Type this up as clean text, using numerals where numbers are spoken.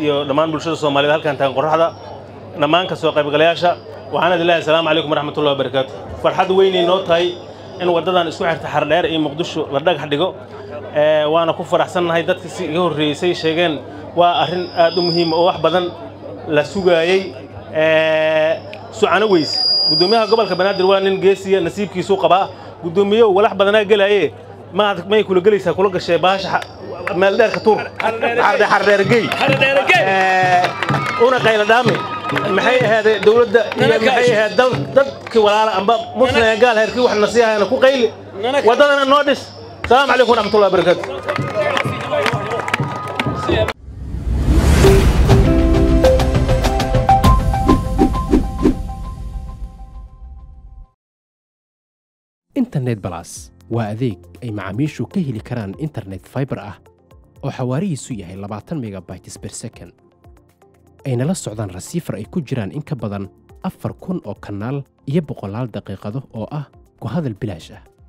دمان بلشة الصومالية هل كان تنقرح هذا نمان كسوق بقلياشة وعنا دلها السلام عليكم ورحمة الله وبركاته فرحة ويني نوت هاي إن وددان السوحر تحرر إيه مقدش ورداك حدقه وأنا كفر أحسن هاي دت سيجور الرئيسي شجعن وأهرن أدمهم أو أحبذن لسوقي سعنا ويس قدوميها قبل كبنات دلوان جيسية نسيب كيسوق بقى قدوميه ولا أحبذنا جلا إيه ما يكون جلسة كل قشة باش مال دار خطور حردارجي أنا قيل دامي محي هذا دولة محي هذا دك ولا أنا مصنع قال هيركي واحد نصيحة أنا كو قيل وضلنا نودس السلام عليكم ورحمة الله وبركاته. إنترنت بلاس وأذيك أي معاميشو كهلي كران إنترنت فايبر أو حواري سوية لبعتن ميجا بايتس بير سكن أين لا السعودان رسيفر أي كجران إنك بدن أفر كون أو كنال يبقى لال دقيقة أو كهذا البلاجة.